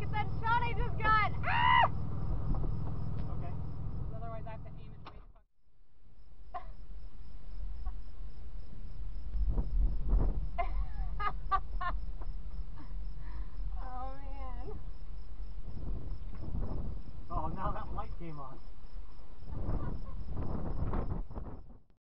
Look at that shot I just got! Ah! Okay. Otherwise I have to aim it way the fuck. Oh man. Oh, now that light came on.